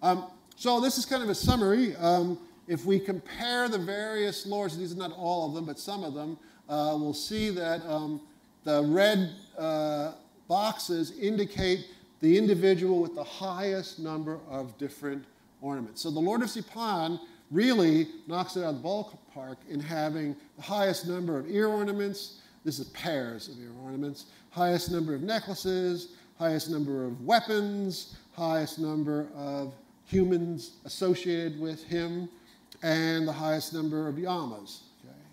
Um, so this is kind of a summary. Um, if we compare the various lords, these are not all of them, but some of them, Uh, we'll see that um, the red uh, boxes indicate the individual with the highest number of different ornaments. So the Lord of Sipán really knocks it out of the ballpark in having the highest number of ear ornaments. This is pairs of ear ornaments. Highest number of necklaces, highest number of weapons, highest number of humans associated with him, and the highest number of llamas. Okay?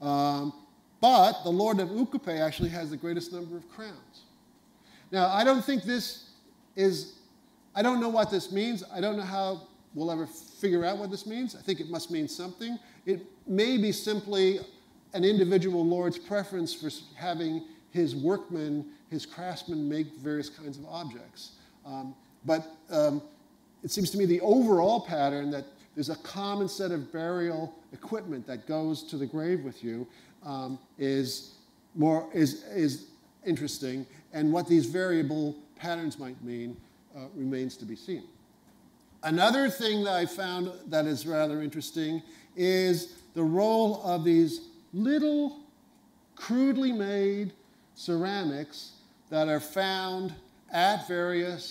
Um, But the Lord of Ucupé actually has the greatest number of crowns. Now, I don't think this is, I don't know what this means. I don't know how we'll ever figure out what this means. I think it must mean something. It may be simply an individual lord's preference for having his workmen, his craftsmen, make various kinds of objects. Um, but um, it seems to me the overall pattern that there's a common set of burial equipment that goes to the grave with you Um, is more is is interesting, and what these variable patterns might mean uh, remains to be seen. Another thing that I found that is rather interesting is the role of these little crudely made ceramics that are found at various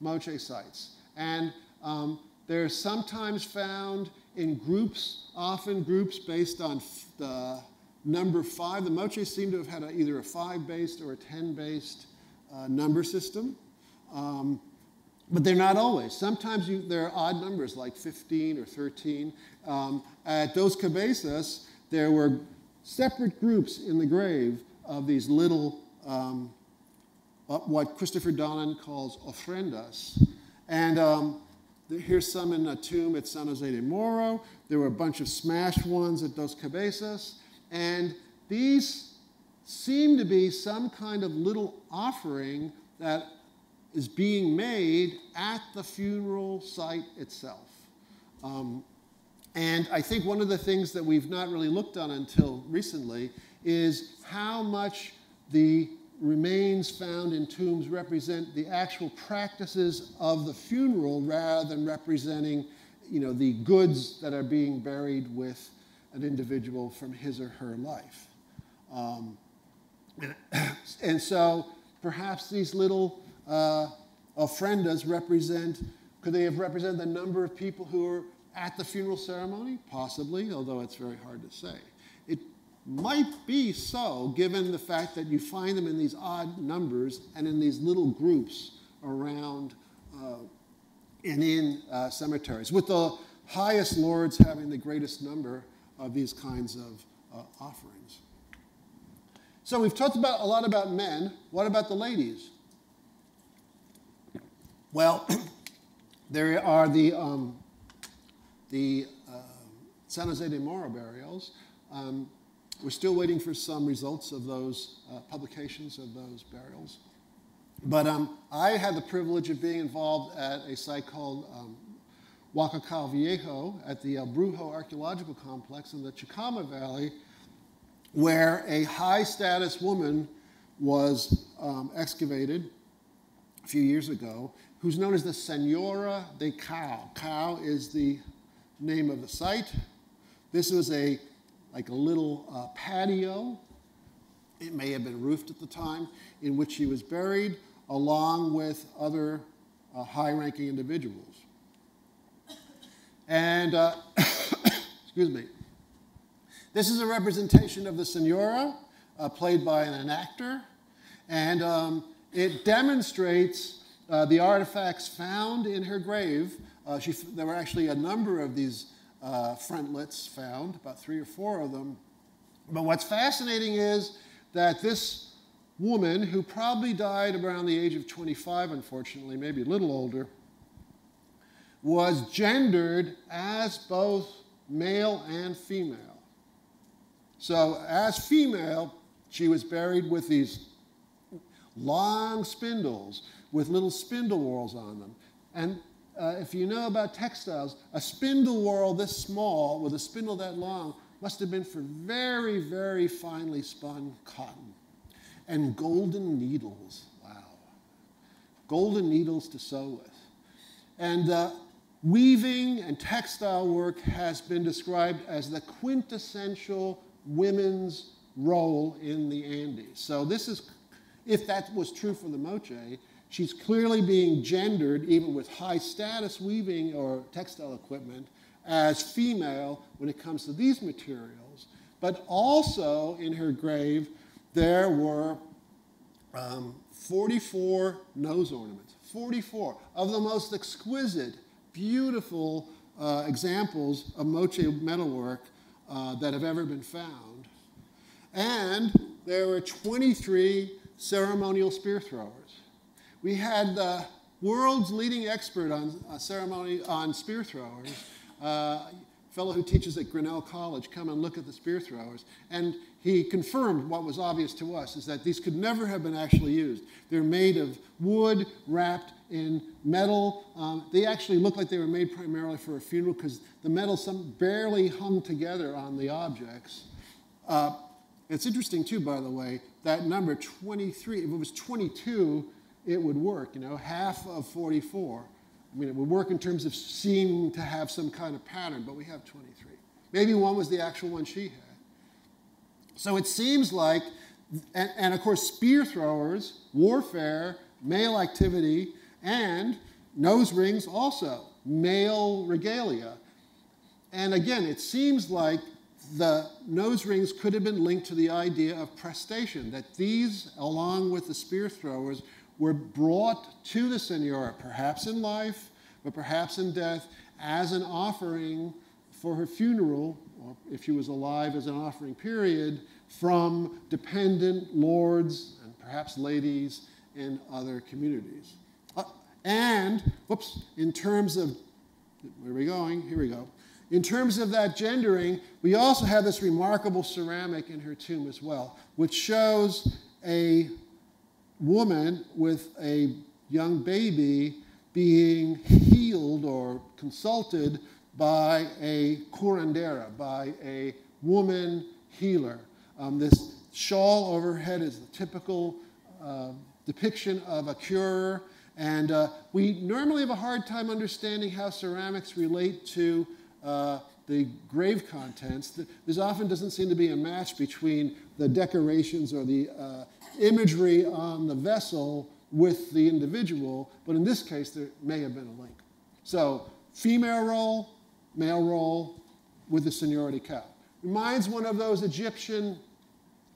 Moche sites, and um, they're sometimes found in groups, often groups based on the number five. The Moche seem to have had a, either a five-based or a ten-based uh, number system. Um, but they're not always. Sometimes you, there are odd numbers like fifteen or thirteen. Um, at Dos Cabezas, there were separate groups in the grave of these little, um, what Christopher Donnan calls ofrendas. And um, Here's some in a tomb at San Jose de Moro. There were a bunch of smashed ones at Dos Cabezas. And these seem to be some kind of little offering that is being made at the funeral site itself. Um, and I think one of the things that we've not really looked on until recently is how much the remains found in tombs represent the actual practices of the funeral rather than representing, you know, the goods that are being buried with an individual from his or her life. Um, and, and so perhaps these little uh, ofrendas represent, could they have represented the number of people who were at the funeral ceremony? Possibly, although it's very hard to say. It might be so, given the fact that you find them in these odd numbers and in these little groups around uh, and in uh, cemeteries, with the highest lords having the greatest number of these kinds of uh, offerings. So we've talked about a lot about men. What about the ladies? Well, there are the, um, the uh, San Jose de Moro burials. Um, We're still waiting for some results of those uh, publications of those burials. But um, I had the privilege of being involved at a site called um, Huaca de Cao Viejo at the El Brujo Archaeological Complex in the Chicama Valley, where a high-status woman was um, excavated a few years ago, who's known as the Senora de Cao. Cao is the name of the site. This was a like a little uh, patio, it may have been roofed at the time, in which she was buried, along with other uh, high-ranking individuals. And, uh, excuse me, this is a representation of the Senora, uh, played by an actor, and um, it demonstrates uh, the artifacts found in her grave. Uh, she, there were actually a number of these Uh, frontlets found, about three or four of them. But what's fascinating is that this woman, who probably died around the age of twenty-five, unfortunately, maybe a little older, was gendered as both male and female. So as female, she was buried with these long spindles, with little spindle whorls on them. And Uh, if you know about textiles, a spindle whorl this small with a spindle that long must have been for very, very finely spun cotton. And golden needles, wow. Golden needles to sew with. And uh, weaving and textile work has been described as the quintessential women's role in the Andes. So this is, if that was true for the Moche, she's clearly being gendered, even with high-status weaving or textile equipment, as female when it comes to these materials. But also in her grave, there were um, forty-four nose ornaments, forty-four of the most exquisite, beautiful uh, examples of Moche metalwork uh, that have ever been found. And there were twenty-three ceremonial spear throwers. We had the world's leading expert on uh, ceremony, on spear throwers, uh, a fellow who teaches at Grinnell College, come and look at the spear throwers. And he confirmed what was obvious to us, is that these could never have been actually used. They're made of wood wrapped in metal. Um, they actually look like they were made primarily for a funeral because the metal some barely hung together on the objects. Uh, it's interesting, too, by the way, that number twenty-three, if it was twenty-two, it would work, you know, half of forty-four. I mean, it would work in terms of seeming to have some kind of pattern, but we have twenty-three. Maybe one was the actual one she had. So it seems like, and, and of course, spear throwers, warfare, male activity, and nose rings also, male regalia. And again, it seems like the nose rings could have been linked to the idea of prestation, that these, along with the spear throwers, were brought to the Senora, perhaps in life, but perhaps in death, as an offering for her funeral, or if she was alive, as an offering period, from dependent lords and perhaps ladies in other communities. Uh, and, whoops, in terms of Where are we going? Here we go. In terms of that gendering, we also have this remarkable ceramic in her tomb as well, which shows a woman with a young baby being healed or consulted by a curandera, by a woman healer. Um, this shawl over her head is the typical uh, depiction of a curer. And uh, we normally have a hard time understanding how ceramics relate to uh, the grave contents. There often doesn't seem to be a match between the decorations or the uh, imagery on the vessel with the individual, but in this case, there may have been a link. So female role, male role with the Senora de Cao. Reminds one of those Egyptian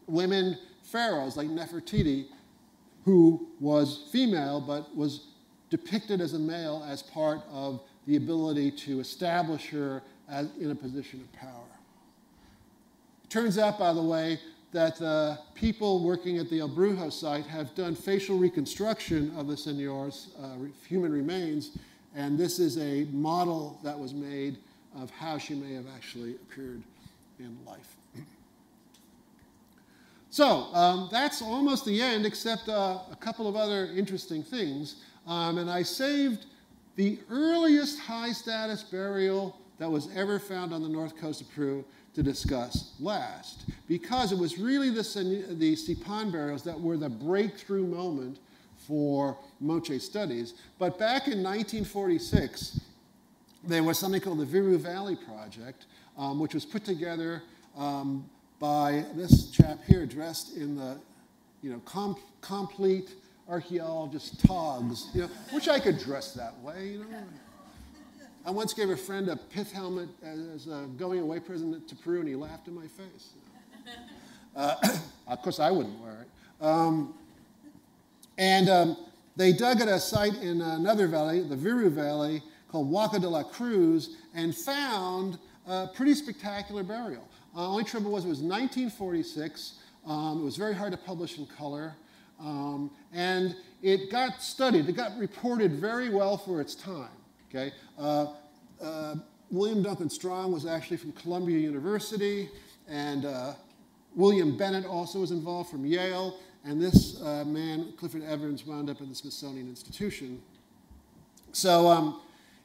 women pharaohs like Nefertiti, who was female but was depicted as a male as part of the ability to establish her as, in a position of power. It turns out, by the way, that the people working at the El Brujo site have done facial reconstruction of the Senora's uh, human remains, and this is a model that was made of how she may have actually appeared in life. So um, that's almost the end, except uh, a couple of other interesting things. Um, and I saved the earliest high-status burial that was ever found on the north coast of Peru to discuss last, because it was really the, the Sipán burials that were the breakthrough moment for Moche studies. But back in nineteen forty-six, there was something called the Viru Valley Project, um, which was put together um, by this chap here dressed in the, you know, com complete archaeologist togs, you know, wish I could dress that way, you know. I once gave a friend a pith helmet as a going away present to Peru, and he laughed in my face. You know. uh, of course, I wouldn't wear it. Um, and um, they dug at a site in another valley, the Viru Valley, called Huaca de la Cruz, and found a pretty spectacular burial. The uh, only trouble was it was nineteen forty-six. Um, it was very hard to publish in color. Um, and it got studied. It got reported very well for its time. Okay? Uh, uh, William Duncan Strong was actually from Columbia University. And uh, William Bennett also was involved from Yale. And this uh, man, Clifford Evans, wound up in the Smithsonian Institution. So um,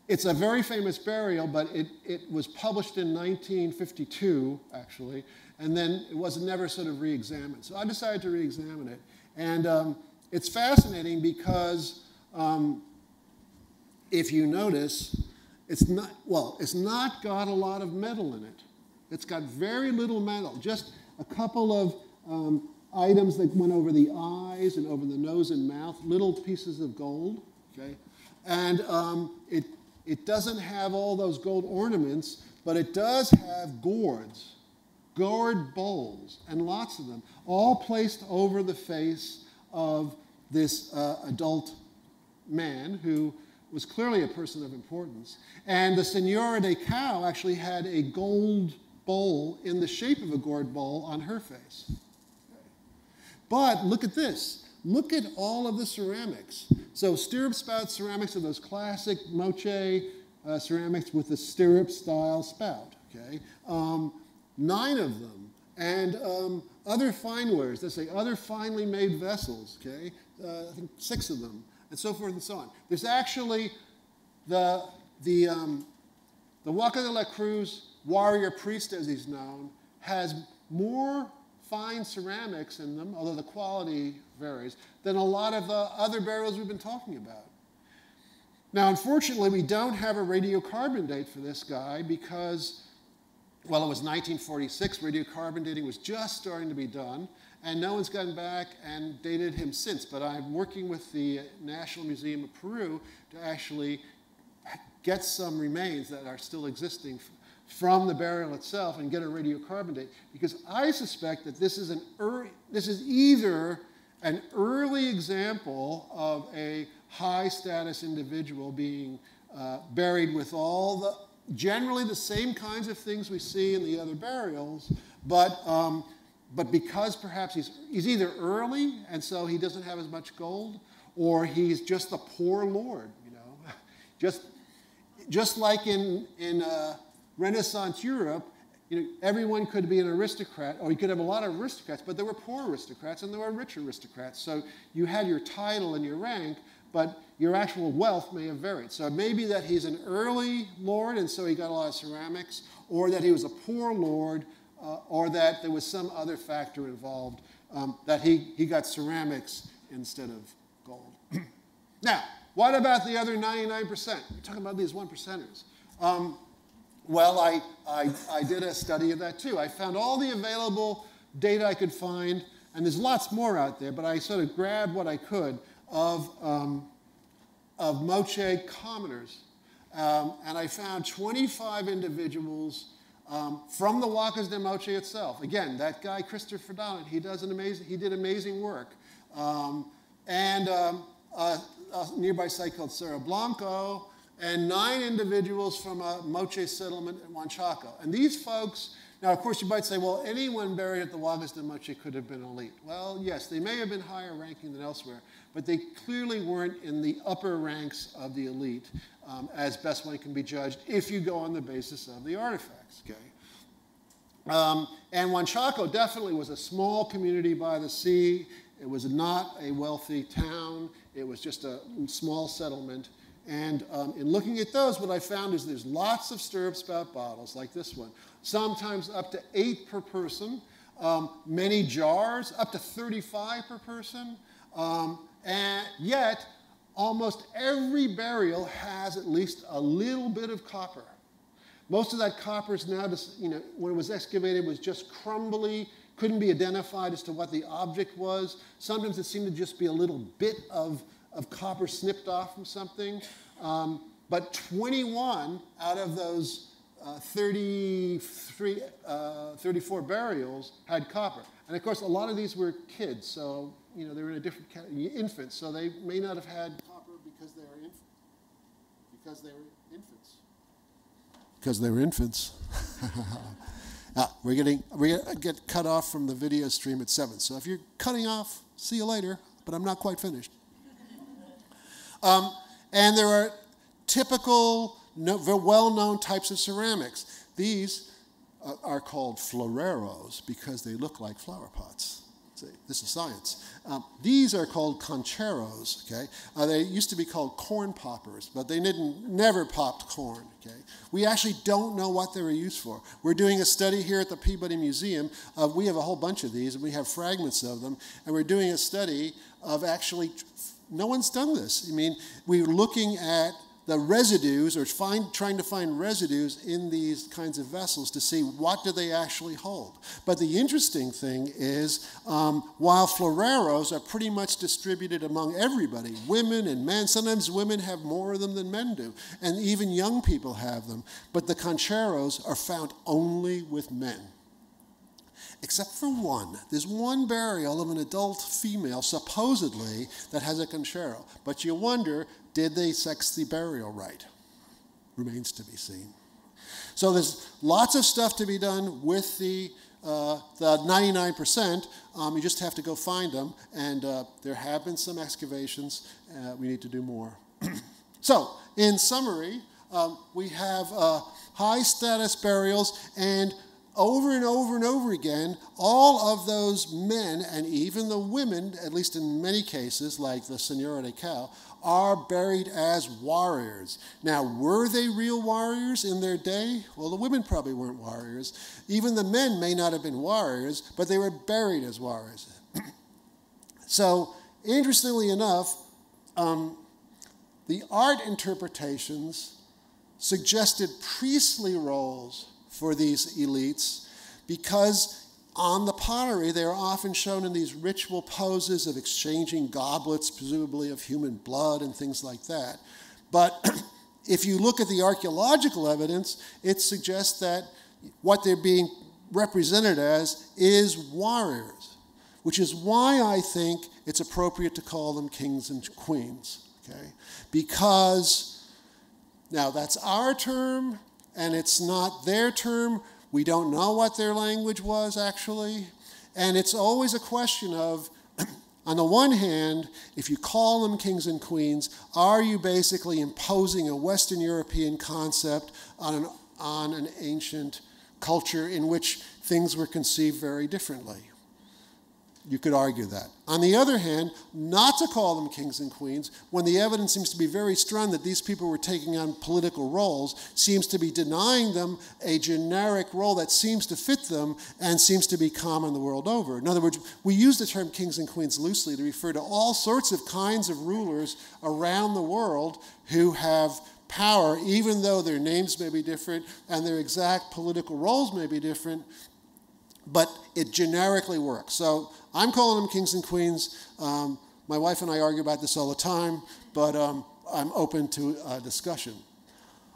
it's a very famous burial, but it, it was published in nineteen fifty-two, actually, and then it was never sort of re-examined. So I decided to re-examine it. And um, it's fascinating because um, if you notice, it's not, well, it's not got a lot of metal in it. It's got very little metal, just a couple of um, items that went over the eyes and over the nose and mouth, little pieces of gold, okay? And um, it It doesn't have all those gold ornaments, but it does have gourds, gourd bowls, and lots of them, all placed over the face of this uh, adult man who was clearly a person of importance. And the Senora de Cao actually had a gold bowl in the shape of a gourd bowl on her face. But look at this. Look at all of the ceramics. So stirrup spout ceramics are those classic Moche uh, ceramics with the stirrup style spout, okay? Um, nine of them. And um, other fine wares, they say other finely made vessels, okay? Uh, I think six of them, and so forth and so on. There's actually the, the, um, the Huaca de la Cruz warrior priest, as he's known, has more fine ceramics in them, although the quality varies, than a lot of the other burials we've been talking about. Now, unfortunately, we don't have a radiocarbon date for this guy because, well, it was nineteen forty-six. Radiocarbon dating was just starting to be done, and no one's gotten back and dated him since. But I'm working with the National Museum of Peru to actually get some remains that are still existing from the burial itself and get a radiocarbon date, because I suspect that this is an early, this is either an early example of a high-status individual being uh, buried with all the generally the same kinds of things we see in the other burials, but um, but because perhaps he's he's either early and so he doesn't have as much gold, or he's just a poor lord, you know, just. just like in, in uh, Renaissance Europe, you know, everyone could be an aristocrat, or you could have a lot of aristocrats, but there were poor aristocrats and there were rich aristocrats. So you had your title and your rank, but your actual wealth may have varied. So maybe that he's an early lord, and so he got a lot of ceramics, or that he was a poor lord, uh, or that there was some other factor involved, um, that he, he got ceramics instead of gold. Now, what about the other ninety-nine percent? We're talking about these one percenters. Um, Well, I, I, I did a study of that too. I found all the available data I could find, and there's lots more out there, but I sort of grabbed what I could of, um, of Moche commoners. Um, and I found twenty-five individuals um, from the Huacas de Moche itself. Again, that guy, Christopher Donnan, he, does an amazing, he did amazing work. Um, and um, a, a nearby site called Cerro Blanco, and nine individuals from a Moche settlement in Huanchaco. And these folks, now of course you might say, well, anyone buried at the Huacas de Moche could have been elite. Well, yes, they may have been higher ranking than elsewhere, but they clearly weren't in the upper ranks of the elite, um, as best one can be judged if you go on the basis of the artifacts, okay? Um, and Huanchaco definitely was a small community by the sea. It was not a wealthy town. It was just a small settlement. And um, in looking at those, what I found is there's lots of stirrup spout bottles like this one, sometimes up to eight per person, um, many jars, up to thirty-five per person, um, and yet almost every burial has at least a little bit of copper. Most of that copper is now, you know, when it was excavated, was just crumbly, couldn't be identified as to what the object was. Sometimes it seemed to just be a little bit of of copper snipped off from something. Um, but twenty-one out of those uh, thirty-three, uh, thirty-four burials had copper. And of course, a lot of these were kids, so you know, they were in a different category, infants, so they may not have had copper because they were infants. Because they were infants. Because they were infants. Now, we're getting, we're gonna get cut off from the video stream at seven. So if you're cutting off, see you later, but I'm not quite finished. Um, and there are typical, no, well-known types of ceramics. These uh, are called floreros because they look like flower pots. See, this is science. Um, these are called concheros. Okay, uh, they used to be called corn poppers, but they didn't never popped corn. Okay, we actually don't know what they were used for. We're doing a study here at the Peabody Museum. Uh, we have a whole bunch of these, and we have fragments of them, and we're doing a study of actually. No one's done this. I mean, we're looking at the residues or find, trying to find residues in these kinds of vessels to see what do they actually hold. But the interesting thing is, um, while floreros are pretty much distributed among everybody, women and men, sometimes women have more of them than men do, and even young people have them, but the concheros are found only with men. Except for one. There's one burial of an adult female, supposedly, that has a conchero. But you wonder, did they sex the burial right? Remains to be seen. So there's lots of stuff to be done with the uh, the ninety-nine percent. Um, you just have to go find them. And uh, there have been some excavations. Uh, we need to do more. So, in summary, um, we have uh, high-status burials and over and over and over again, all of those men and even the women, at least in many cases, like the Senora de Cao, are buried as warriors. Now, were they real warriors in their day? Well, the women probably weren't warriors. Even the men may not have been warriors, but they were buried as warriors. So, interestingly enough, um, the art interpretations suggested priestly roles for these elites, because on the pottery they are often shown in these ritual poses of exchanging goblets, presumably of human blood and things like that. But if you look at the archaeological evidence, it suggests that what they're being represented as is warriors, which is why I think it's appropriate to call them kings and queens, okay? Because, now that's our term, and it's not their term. We don't know what their language was, actually. And it's always a question of On the one hand, if you call them kings and queens, are you basically imposing a Western European concept on an, on an ancient culture in which things were conceived very differently? You could argue that. On the other hand, not to call them kings and queens, when the evidence seems to be very strong that these people were taking on political roles, seems to be denying them a generic role that seems to fit them and seems to be common the world over. In other words, we use the term kings and queens loosely to refer to all sorts of kinds of rulers around the world who have power, even though their names may be different and their exact political roles may be different, but it generically works. So I'm calling them kings and queens. Um, my wife and I argue about this all the time, but um, I'm open to uh, discussion.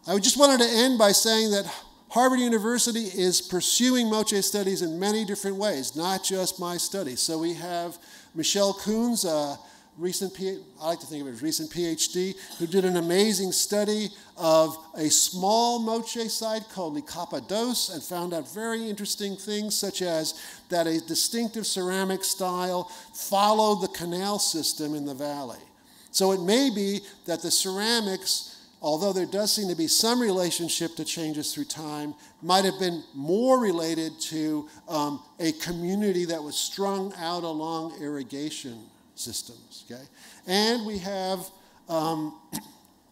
I just wanted to end by saying that Harvard University is pursuing Moche studies in many different ways, not just my study. So we have Michelle Coons, uh, recent P I like to think of it as recent PhD, who did an amazing study of a small Moche site called Licapa Dos and found out very interesting things, such as that a distinctive ceramic style followed the canal system in the valley. So it may be that the ceramics, although there does seem to be some relationship to changes through time, might have been more related to um, a community that was strung out along irrigation systems, okay? And we have um,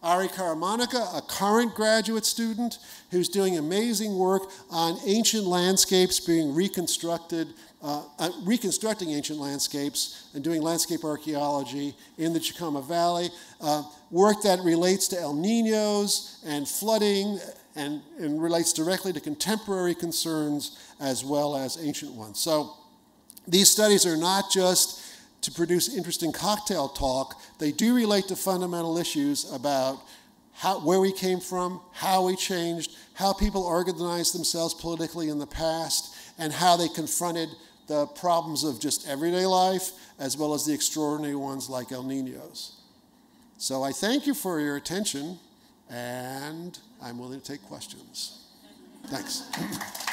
Ari Karamonika, a current graduate student who's doing amazing work on ancient landscapes being reconstructed, uh, uh, reconstructing ancient landscapes and doing landscape archaeology in the Chicama Valley, uh, work that relates to El Niños and flooding and, and relates directly to contemporary concerns as well as ancient ones. So these studies are not just to produce interesting cocktail talk, they do relate to fundamental issues about how, where we came from, how we changed, how people organized themselves politically in the past, and how they confronted the problems of just everyday life, as well as the extraordinary ones like El Niños. So I thank you for your attention, and I'm willing to take questions. Thanks.